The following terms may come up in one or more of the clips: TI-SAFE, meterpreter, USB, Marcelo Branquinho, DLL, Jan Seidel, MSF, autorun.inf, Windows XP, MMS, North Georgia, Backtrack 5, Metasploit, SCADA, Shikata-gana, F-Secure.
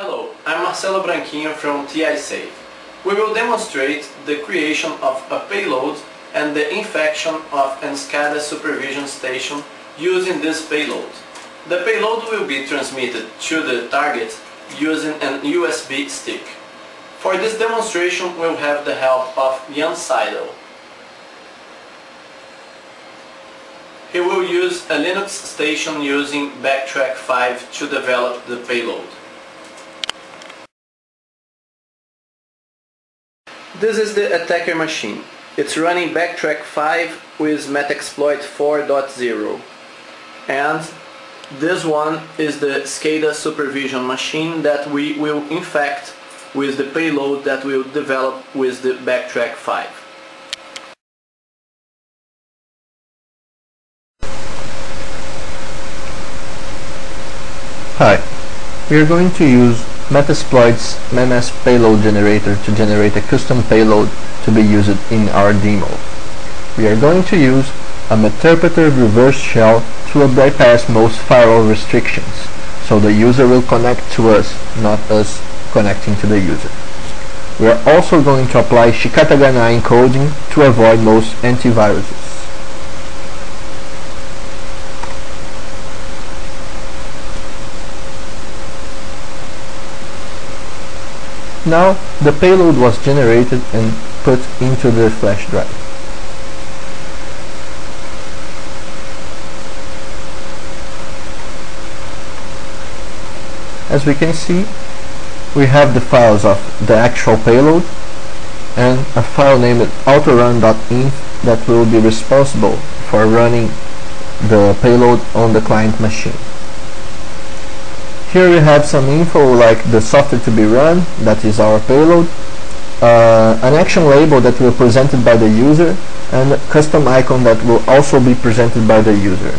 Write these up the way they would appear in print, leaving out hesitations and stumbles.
Hello, I'm Marcelo Branquinho from TI-SAFE. We will demonstrate the creation of a payload and the infection of an SCADA supervision station using this payload. The payload will be transmitted to the target using an USB stick. For this demonstration, we'll have the help of Jan Seidel. He will use a Linux station using Backtrack 5 to develop the payload. This is the attacker machine. It's running Backtrack 5 with Metasploit 4.0. And this one is the SCADA supervision machine that we will infect with the payload that we'll develop with the Backtrack 5. Hi, we are going to use Metasploit's MMS payload generator to generate a custom payload to be used in our demo. We are going to use a meterpreter reverse shell to bypass most firewall restrictions, so the user will connect to us, not us connecting to the user. We are also going to apply Shikata-gana encoding to avoid most antiviruses. Now the payload was generated and put into the flash drive. As we can see, we have the files of the actual payload and a file named autorun.inf that will be responsible for running the payload on the client machine. Here we have some info like the software to be run, that is our payload, an action label that will be presented by the user, and a custom icon that will also be presented by the user.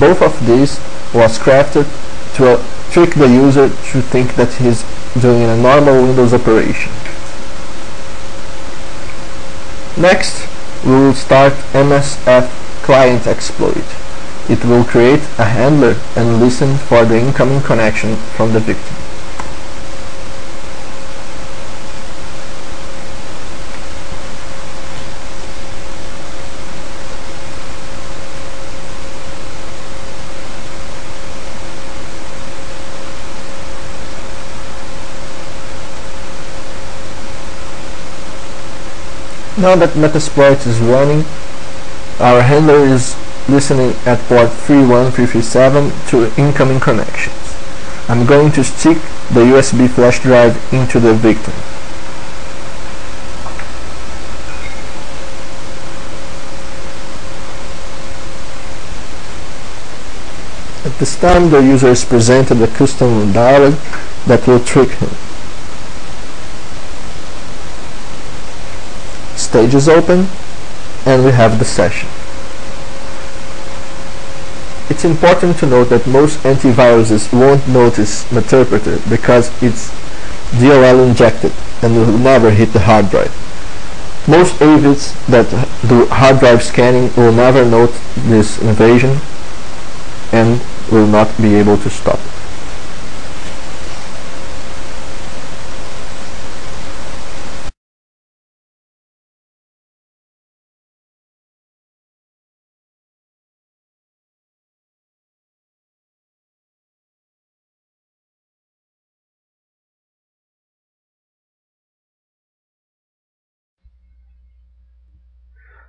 Both of these was crafted to trick the user to think that he's doing a normal Windows operation. Next, we will start MSF client exploit. It will create a handler and listen for the incoming connection from the victim. Now that Metasploit is running, our handler is listening at port 31337 to incoming connections. I'm going to stick the USB flash drive into the victim. At this time the user is presented a custom dialog that will trick him. Stage is open and we have the session. It's important to note that most antiviruses won't notice meterpreter because it's DLL injected and will never hit the hard drive. Most AVIDs that do hard drive scanning will never note this invasion and will not be able to stop it.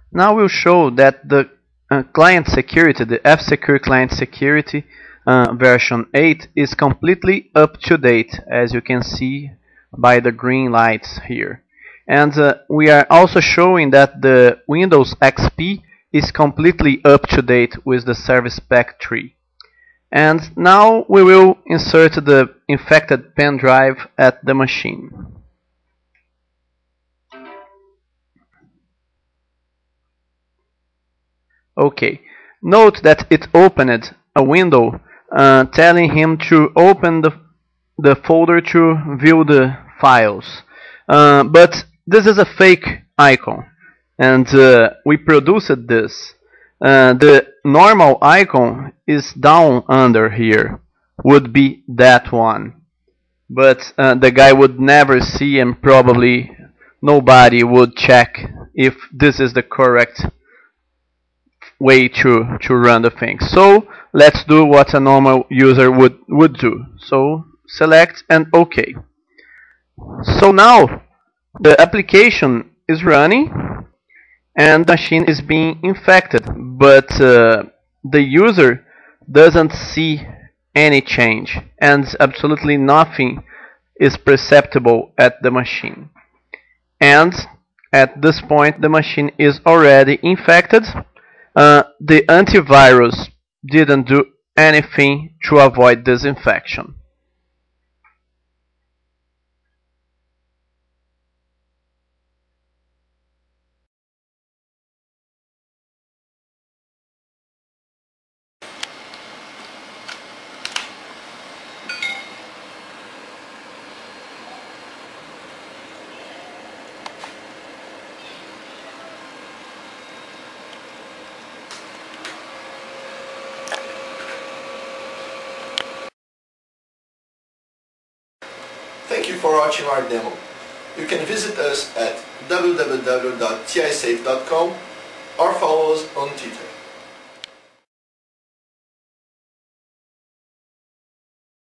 Now we'll show that the client security, the F-Secure client security version 8 is completely up to date, as you can see by the green lights here. And we are also showing that the Windows XP is completely up to date with the Service Pack 3. And now we will insert the infected pen drive at the machine. Okay, note that it opened a window telling him to open the folder to view the files, but this is a fake icon and we produced this. The normal icon is down under here, would be that one. but the guy would never see, and probably nobody would check if this is the correct way to run the thing. So let's do what a normal user would do. So select and OK. So now the application is running and the machine is being infected, but the user doesn't see any change and absolutely nothing is perceptible at the machine. And at this point the machine is already infected. The antivirus didn't do anything to avoid this infection. Thank you for watching our demo. You can visit us at www.ti-safe.com or follow us on Twitter.